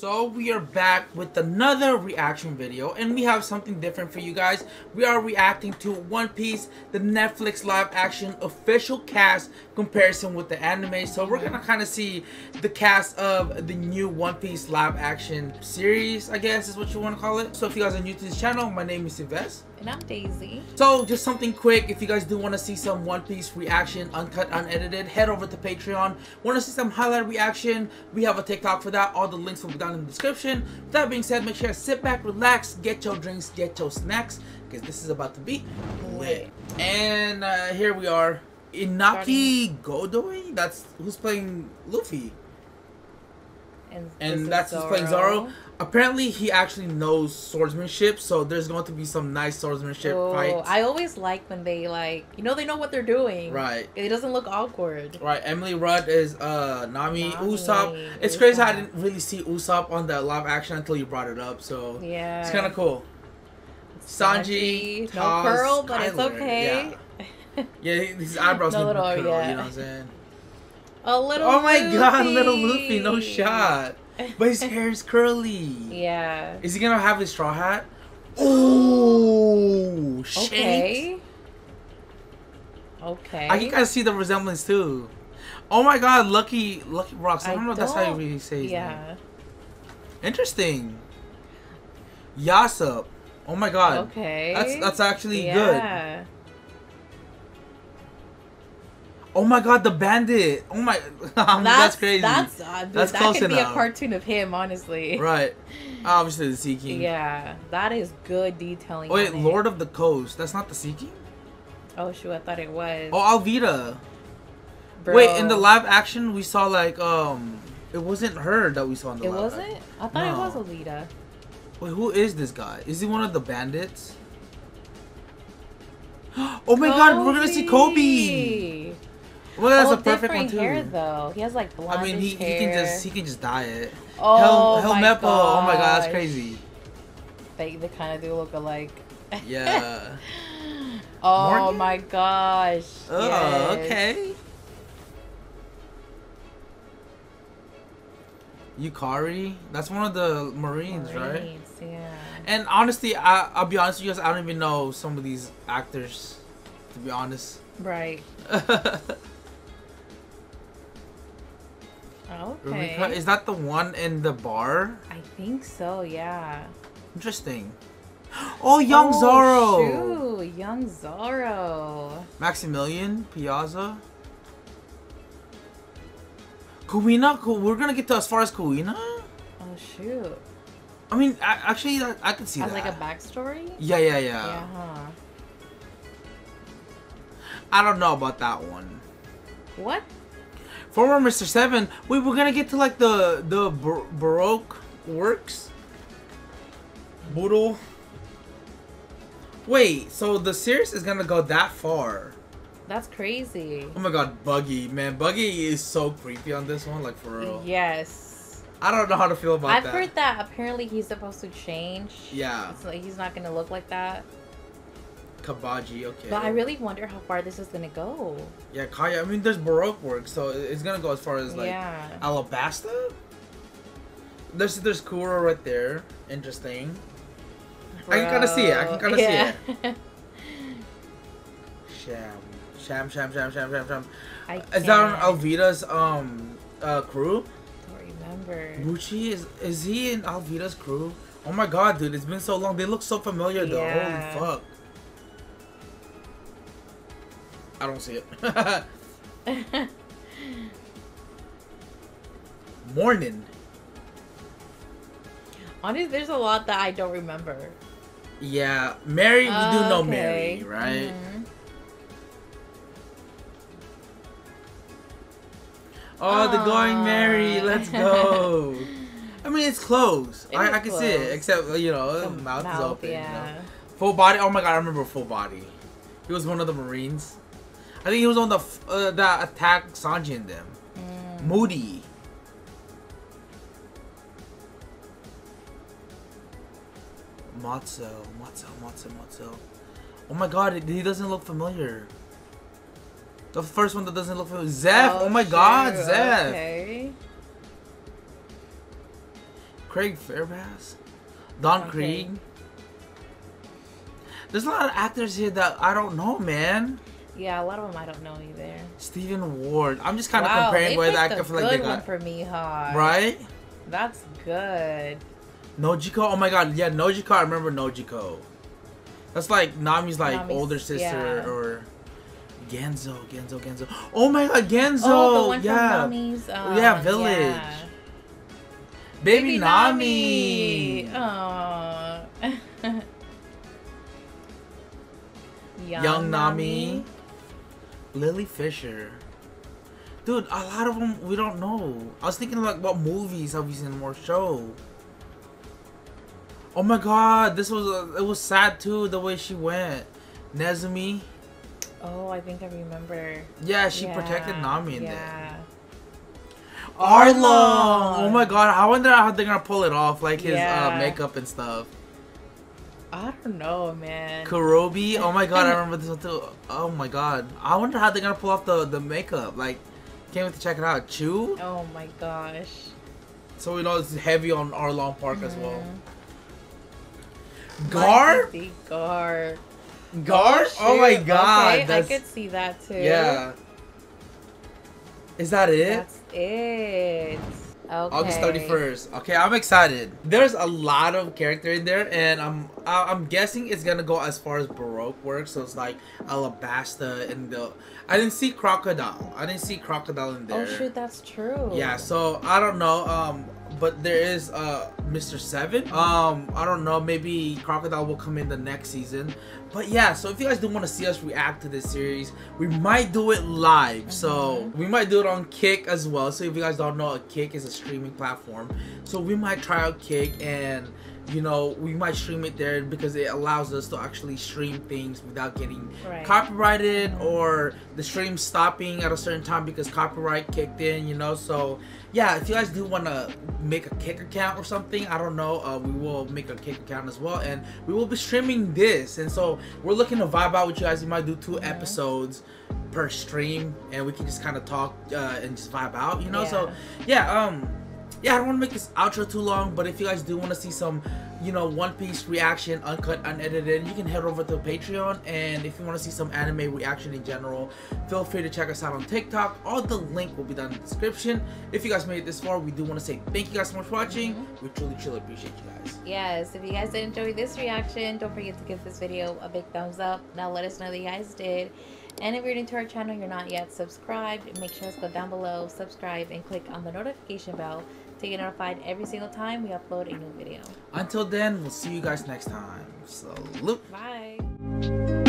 So we are back with another reaction video, and we have something different for you guys. We are reacting to One Piece, the Netflix live action official cast comparison with the anime. So we're gonna kind of see the cast of the new One Piece live action series, I guess is what you want to call it. So if you guys are new to this channel, my name is Yves. And I'm Daisy. So just something quick, if you guys do want to see some One Piece reaction, uncut, unedited, head over to Patreon. Want to see some highlight reaction? We have a TikTok for that. All the links will be down in the description. With that being said, make sure to sit back, relax, get your drinks, get your snacks, because this is about to be lit. And here we are. Inaki Godoy? That's who's playing Luffy. And that's who's playing Zoro. Apparently, he actually knows swordsmanship, so there's going to be some nice swordsmanship fights. I always like when they, like, you know, they know what they're doing. Right. It doesn't look awkward. Right. Emily Rudd is Nami. Usopp. It's crazy how I didn't really see Usopp on the live action until you brought it up, so yeah, it's kind of cool. Sanji. Taz, no curl, but Skyler. It's okay. Yeah, his eyebrows no little curl, yeah. You know what I'm saying? A little oh my Luffy. God, little Luffy, no shot. But his hair is curly. Yeah. Is he gonna have his straw hat? Oh, shit. Okay. Okay. I can kind of see the resemblance too. Oh my God, Lucky Rocks. I don't know if that's how you really say his name. Interesting. Usopp. Oh my God. Okay. That's actually good. Oh my God, the bandit! Oh my, that's crazy. That's that close could enough. Be a cartoon of him, honestly. Right, obviously the Sea King. Yeah, that is good detailing. Oh, wait, Lord of the Coast. That's not the Sea King. Oh shoot, I thought it was. Oh, Alvida. Bro. Wait, in the live action, we saw like it wasn't her that we saw in the. It live wasn't. Action. I thought it was Alvida. Wait, who is this guy? Is he one of the bandits? Oh my God, we're gonna see Koby. Well, that's a perfect one too. Hair, though. He has like blonde. I mean, he can just dye it. Oh my Meppo. Oh my God, that's crazy. They kind of do look alike. Yeah. Oh Morgan? My gosh. Oh yes. Okay. Yukari, that's one of the Marines, right? Yeah. And honestly, I'll be honest with you guys. I don't even know some of these actors, to be honest. Right. Okay. Rubika, is that the one in the bar? I think so, yeah. Interesting. Oh, young Zoro! Shoot, young Zoro. Maximilian Piazza. Kuina? We're gonna get to as far as Kuina? Oh, shoot. I mean, actually, I could see that. As like a backstory? Yeah. Huh. I don't know about that one. What? Former Mr. Seven. Wait, we're gonna get to like the Baroque Works. Boodle. Wait, so the series is gonna go that far? That's crazy. Oh my God, Buggy, man, Buggy is so creepy on this one, like for real. Yes. I don't know how to feel about that. I've heard that apparently he's supposed to change. Yeah. So he's not gonna look like that. Kabaji, okay. But I really wonder how far this is gonna go. Yeah, Kaya. I mean, there's Baroque Works, so it's gonna go as far as like Alabasta. There's Kuro right there. Interesting. Bro. I can kind of see it. I can kind of see it. Sham. Is that on Alvida's crew? I don't remember. Gucci is he in Alvida's crew? Oh my God, dude! It's been so long. They look so familiar though. Yeah. Holy fuck. I don't see it. Morning. Honestly, there's a lot that I don't remember. Yeah, Mary, we do know Mary, right? Mm-hmm. Oh, the going Mary, let's go. I mean, it's close. I can see it, except, you know, the mouth is open. Yeah. You know? Fullbody, oh my God, I remember Fullbody. He was one of the Marines. I think he was on the that attacked Sanji and them. Mm. Moody. Matzo. Oh my God, he doesn't look familiar. The first one that doesn't look familiar. Zeff. Oh my God, Zeff. Okay. Craig Fairbass? Don Krieg? There's a lot of actors here that I don't know, man. Yeah, a lot of them I don't know either. Stephen Ward. I'm just kind of comparing where that actor for like they got. That's a good one for me, huh? Right? That's good. Nojiko? Oh my god. Yeah, Nojiko. I remember Nojiko. That's like Nami's older sister or... Genzo. Oh my god, Genzo! Oh, the one from Nami's, Village. Yeah. Baby Nami! Aww. Young Nami. Lily Fisher. Dude, a lot of them we don't know. I was thinking like what movies have we seen more show. Oh my god, this was it was sad too the way she went. Nezumi. Oh, I think I remember. Yeah, she protected Nami in there. Arlong! Oh my god, I wonder how they're gonna pull it off, like his makeup and stuff. I don't know, man. Kurobi? Oh my god, I remember this one too. Oh my god. I wonder how they're gonna pull off the makeup. Like, can't wait to check it out. Chu? Oh my gosh. So we know it's heavy on Arlong Park as well. Gar? Gar? Oh my god. Okay, I could see that too. Yeah. Is that it? That's it. Okay. August 31st. Okay, I'm excited. There's a lot of character in there, and I'm guessing it's gonna go as far as Baroque Works. So it's like Alabasta and the. I didn't see Crocodile. I didn't see Crocodile in there. Oh shoot, that's true. Yeah. So I don't know. But there is Mr. Seven. I don't know, maybe Crocodile will come in the next season. But yeah, so if you guys do want to see us react to this series, we might do it live. So we might do it on Kick as well. So if you guys don't know, Kick is a streaming platform. So we might try out Kick and, you know, we might stream it there because it allows us to actually stream things without getting copyrighted or the stream stopping at a certain time because copyright kicked in, you know. So yeah, if you guys do want to make a Kick account or something, I don't know, we will make a Kick account as well, and we will be streaming this. And so we're looking to vibe out with you guys. We might do 2 episodes per stream, and we can just kind of talk and just vibe out, you know. So yeah, yeah, I don't want to make this outro too long, but if you guys do want to see some, you know, One Piece reaction, uncut, unedited, you can head over to Patreon. And if you want to see some anime reaction in general, feel free to check us out on TikTok. All the link will be down in the description. If you guys made it this far, we do want to say thank you guys so much for watching. We truly appreciate you guys. Yes, if you guys did enjoy this reaction, don't forget to give this video a big thumbs up. Now let us know that you guys did. And if you're new to our channel, you're not yet subscribed, make sure to go down below, subscribe, and click on the notification bell to get notified every single time we upload a new video. Until then, we'll see you guys next time. Salute. Bye.